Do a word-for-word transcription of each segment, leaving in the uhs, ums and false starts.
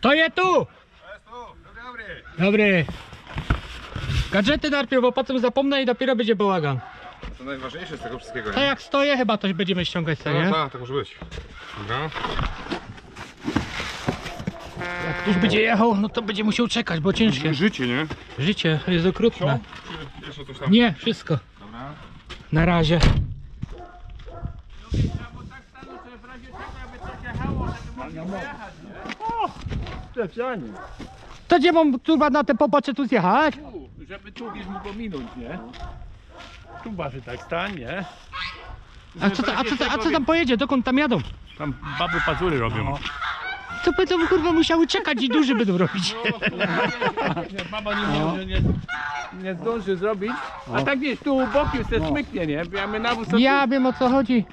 To je tu! To jest tu, dobry, dobry. Dobry. Gadżety najpierw, bo potem zapomnę i dopiero będzie bałagan. To najważniejsze z tego wszystkiego. To jak stoję chyba coś będziemy ściągać sobie. No tak, to może być. Dobra. Jak ktoś będzie jechał, no to będzie musiał czekać, bo ciężkie. Życie, nie? Życie jest okrutne. Czy jeszcze coś tam? Nie, wszystko. Dobra. Na razie. To gdzie mam kurwa na te popacze tu zjechać? Tu, żeby tu gdzieś mógł minąć, nie? Tu baży tak stanie. A co, ta, a, co ta, a co tam pojedzie? Dokąd tam jadą? Tam baby pazury robią. No. To będą kurwa musiały czekać i duży będą robić. Baba nie, nie, nie, nie zdąży zrobić. A tak gdzieś tu u bokiem se smyknie, nie? Ja wiem o co chodzi.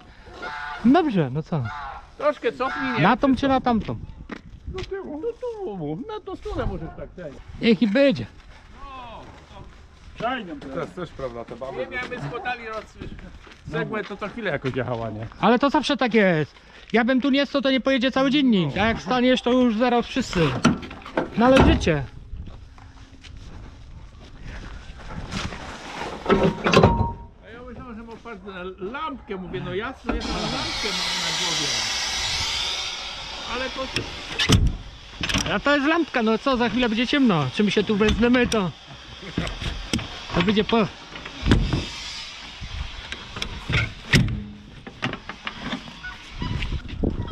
Dobrze, no co? Troszkę cofnij, nie? Na tą czy na tamtą? Do tyłu. Do tyłu. Na tą stronę możesz tak zejść. Niech i będzie. To jest też prawda, te baby. Nie miałem z podali roz... segment, to co chwilę jakoś jechała, nie? Ale to zawsze tak jest. Ja bym tu nie stał, to nie pojedzie cały dziennik. A jak staniesz, to już zaraz wszyscy. No ale życie. A ja myślałem, że mam patrzeć na lampkę, mówię, no jasne, ja na lampkę mam na głowie. Ale to... A to jest lampka, no co, za chwilę będzie ciemno. Czy my się tu wędniemy, to... To będzie po...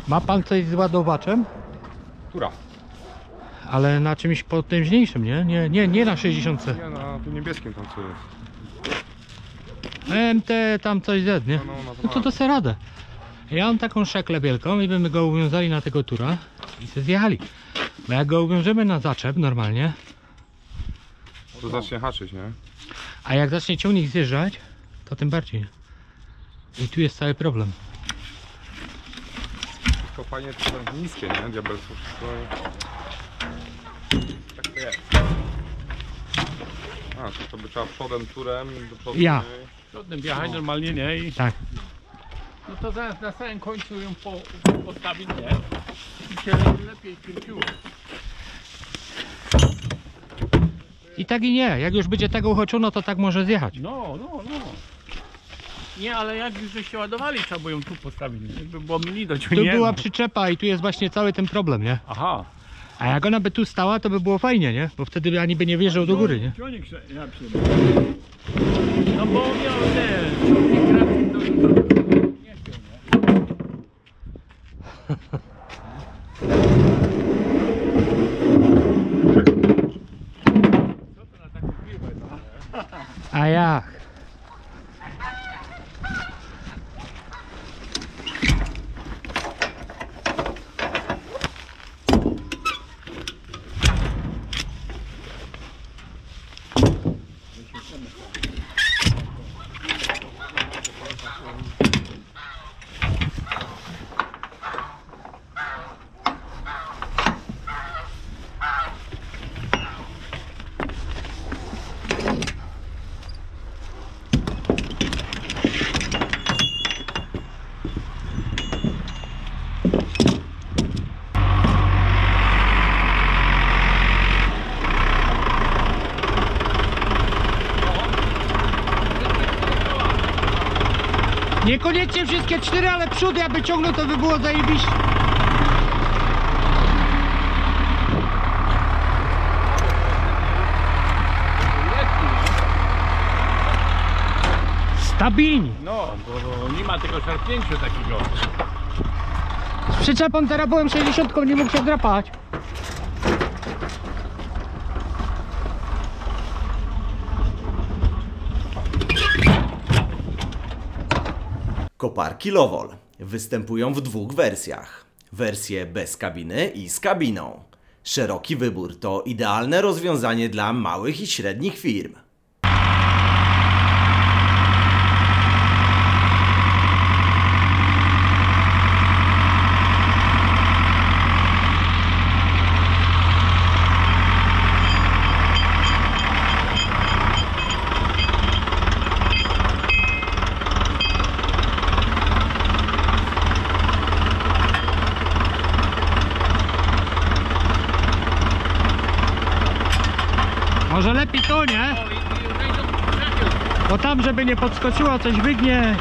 Ma pan coś z ładowaczem? Która? Ale na czymś potężniejszym, nie? Nie, nie, nie na sześćdziesiątce. Nie, na tym niebieskim tam co jest. M T tam coś Z, nie? No, no, no to to se radę. Ja mam taką szeklę wielką i byśmy go uwiązali na tego tura i se zjechali. Bo jak go uwiążemy na zaczep normalnie, to zacznie haczyć, nie? A jak zacznie ciągnik zjeżdżać, to tym bardziej. I tu jest cały problem. Kopanie to są niskie, nie? Diabelsów. Tak to jest. A, to, to by trzeba przodem, turem, do przodu. Ja. Przodem wjechać normalnie, nie? I... Tak. No to zaraz na samym końcu ją po, postawić, nie? I się lepiej kręciło. I tak i nie, jak już będzie tego uchoczono, to tak może zjechać. No, no, no. Nie, ale jak już się ładowali, trzeba by ją tu postawić, jakby było mniej do ciągnięcia. Tu była przyczepa i tu jest właśnie cały ten problem, nie? Aha. A jak ona by tu stała, to by było fajnie, nie? Bo wtedy ani by nie wjeżdżał do góry, nie? No bo miał te ciągnik racji, to nie chciał, nie? A jak? Niekoniecznie wszystkie cztery, ale przód jakby ciągnął, to by było zajebiście. Stabilni. No, bo nie ma tego szarpnięcia takiego. Z przyczepą teraz byłem sześćdziesiątką, nie mógł się drapać. Koparki Lovol występują w dwóch wersjach. Wersje bez kabiny i z kabiną. Szeroki wybór to idealne rozwiązanie dla małych i średnich firm. Może lepiej tu, nie? Bo tam, żeby nie podskoczyła, coś wygnie.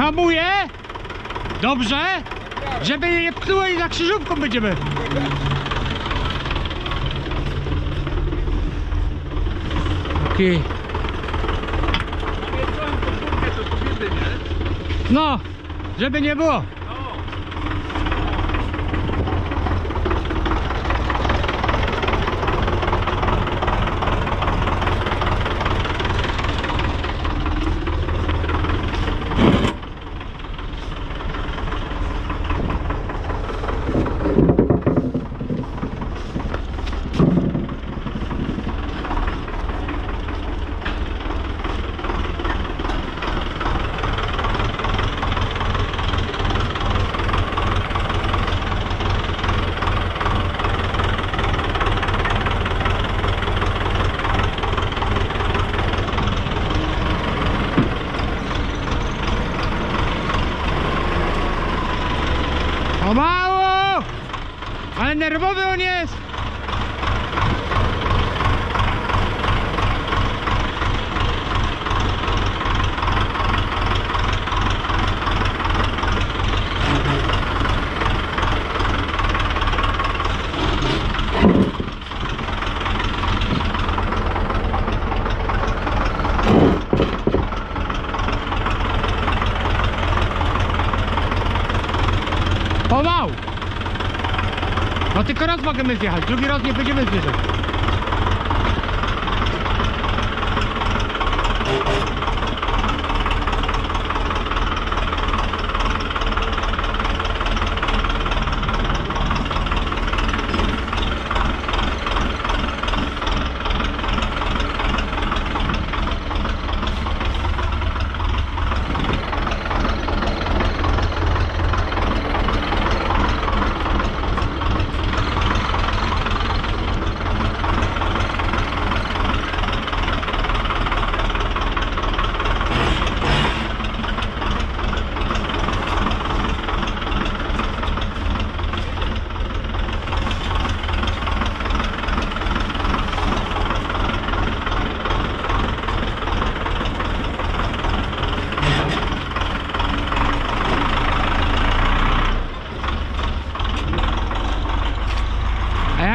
Hamuje? Dobrze? Żeby je pchnęło i za krzyżówką będziemy. Okej. Okay. No, żeby nie było. Mało! Ale nerwowy on jest! Pomału! No tylko raz możemy zjechać, drugi raz nie będziemy zjeżdżać.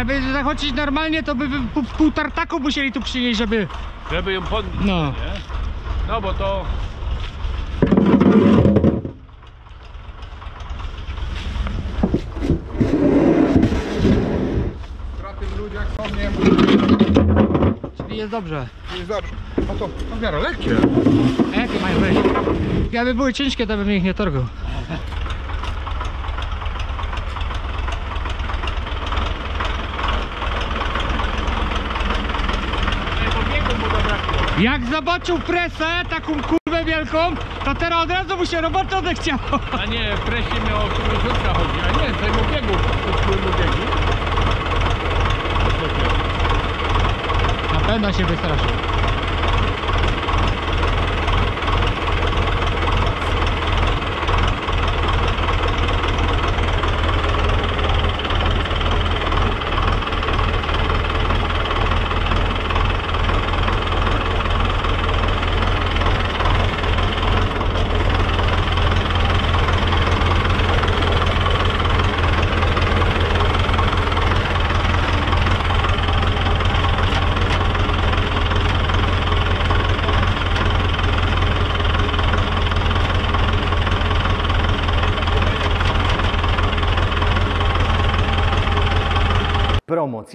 Żeby zachodzić normalnie, to by pół tartaku musieli tu przynieść, żeby... Żeby ją podnieść, no. Nie? No bo to... Przy tych ludziach są, nie? Czyli jest dobrze. Jest dobrze. No to, to w miarę lekkie. A jakie mają być? Jakby były ciężkie, to bym ich nie targał. Jak zobaczył presę, taką kurwę wielką, to teraz od razu mu się robotę odechciało. A nie, w presie miało kurwa chodzi, a nie, tego biegu, kurwa biegu. Na pewno się wystraszył.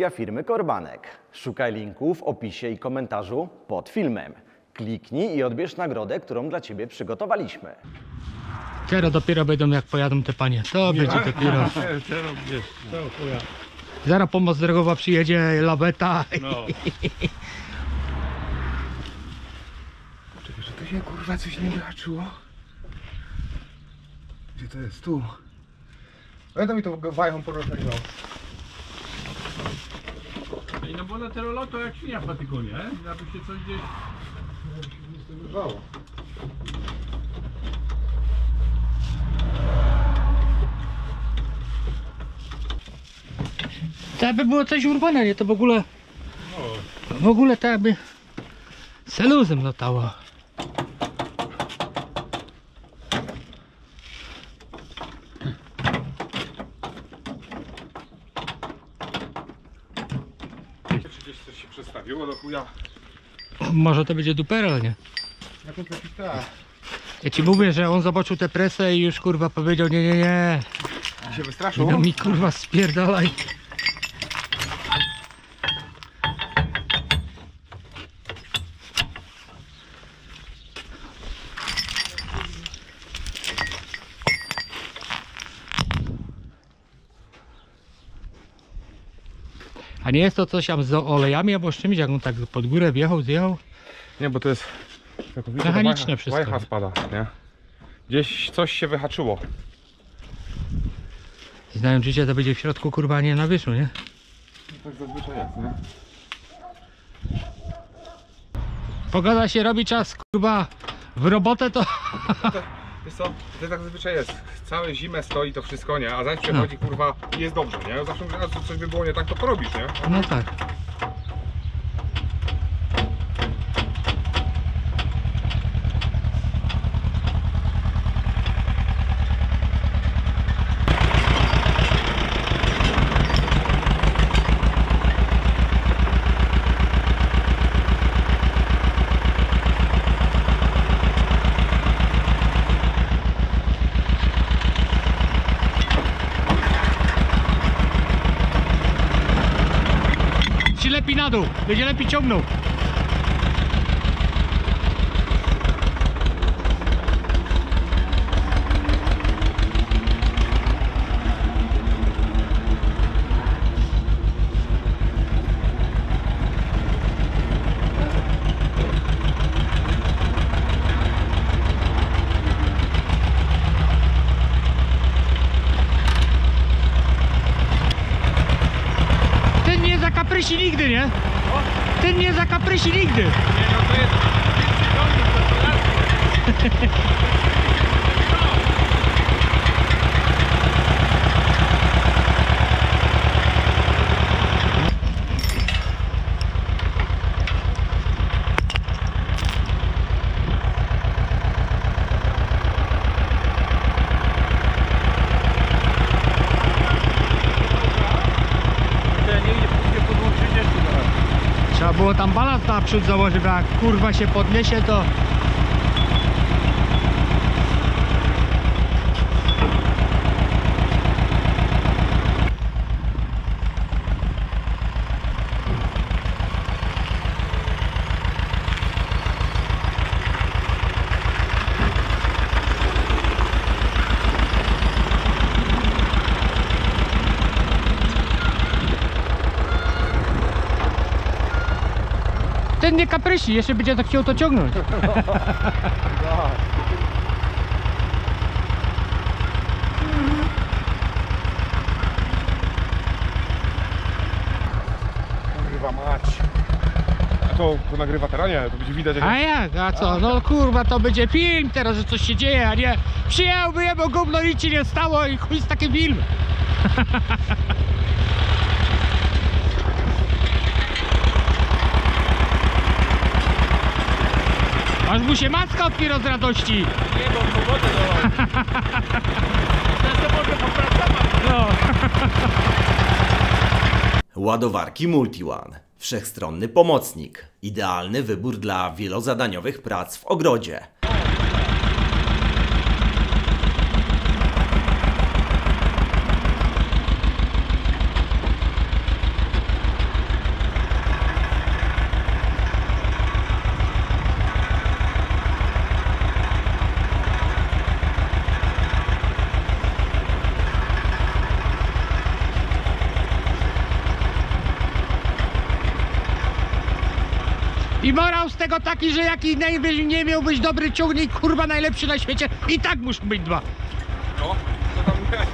Promocja firmy Korbanek. Szukaj linku w opisie i komentarzu pod filmem. Kliknij i odbierz nagrodę, którą dla Ciebie przygotowaliśmy. Teraz dopiero będą, jak pojadą te panie. To nie będzie ma? Dopiero. Zaraz pomoc drogowa przyjedzie, laweta. No. Czekaj, że to się kurwa coś nie wyhaczyło. Gdzie to jest? Tu. Będą mi to wajchą porozmawiał. No bo na terolo to jak świnia w patykonie, aby się coś gdzieś... się z tym urwało. Tak by było coś urwane, nie? To w ogóle... W ogóle tak by... Seluzem latało. Coś się przestawiło do chuja. Może to będzie duperel, nie? Ja to taki tak. Ja ci mówię, że on zobaczył tę presę i już kurwa powiedział nie, nie, nie. I się wystraszył? No mi kurwa spierdalaj. A nie jest to coś tam z olejami albo z czymś, jak on tak pod górę wjechał, zjechał? Nie, bo to jest mechaniczne wszystko. Wajcha spada, nie? Gdzieś coś się wyhaczyło. I znając życie, to będzie w środku kurwa, nie na wierzchu, nie? No tak zazwyczaj jest, nie? Pogoda się robi, czas kurwa w robotę to... Wiesz co, to tak zazwyczaj jest, całe zimę stoi to wszystko, nie? A zaś przechodzi, no. Kurwa, i jest dobrze, nie? Zawsze mówię, że coś by było nie tak, to porobisz, nie? No tak. Lepiej na dół, będzie lepiej ciągnął. Kaprysi nigdy, nie? O? Ten nie zakaprysi nigdy. Nie, no to jest więcej wolnych, to jest było tam balans naprzód założyć, jak kurwa się podniesie to... Ten nie kaprysi, jeszcze będzie tak chciał to ciągnąć. Kurwa mać. A to, to nagrywa teranie, to będzie widać. Jak... A jak, a co? No kurwa, to będzie film teraz, że coś się dzieje, a nie przyjechałby je, bo gówno nic ci nie stało i chuj z takim filmem. Aż mu się maska otwiera z radości. Nie, bo pogodę do was. Często mogę popracować. No. Ładowarki MultiOne. Wszechstronny pomocnik. Idealny wybór dla wielozadaniowych prac w ogrodzie. I morał z tego taki, że jaki najwyżej nie miał być dobry ciągnik, kurwa, najlepszy na świecie, i tak muszą być dwa. No, to tam mówię.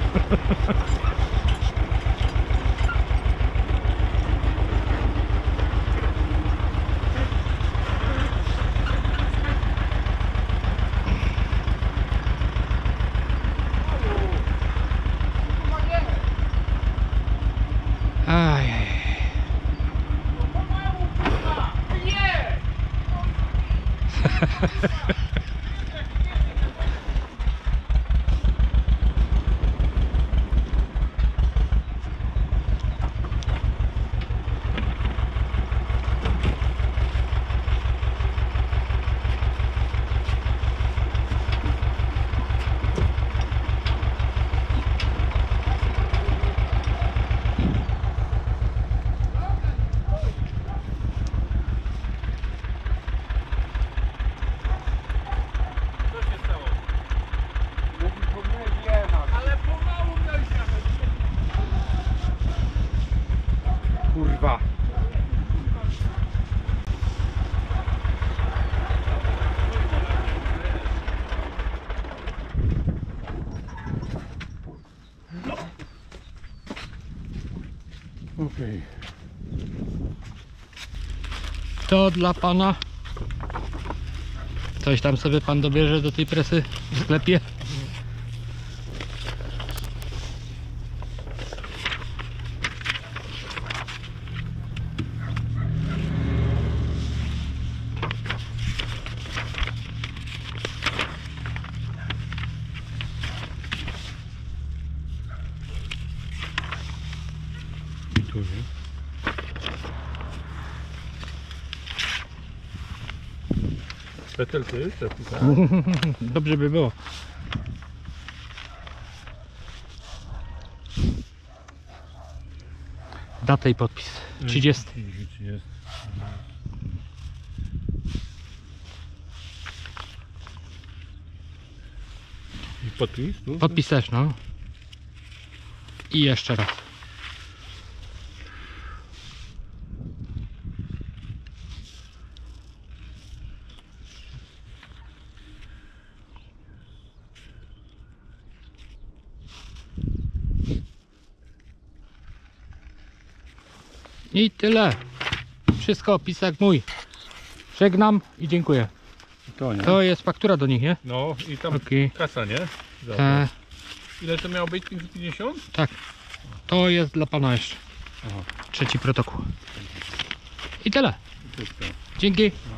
Okay. To dla pana. Coś tam sobie pan dobierze do tej presy w sklepie. Petel to jest? Dobrze by było. Data i podpis. trzydzieści. I podpis? Podpis też, no. I jeszcze raz. I tyle. Wszystko, pisak mój. Żegnam i dziękuję. To, nie? To jest faktura do nich, nie? No i tam okay. Kasa, nie? Ta... Ile to miało być? pięćset pięćdziesiąt? Tak. To jest dla pana jeszcze. Aha. Trzeci protokół. I tyle. I Dzięki.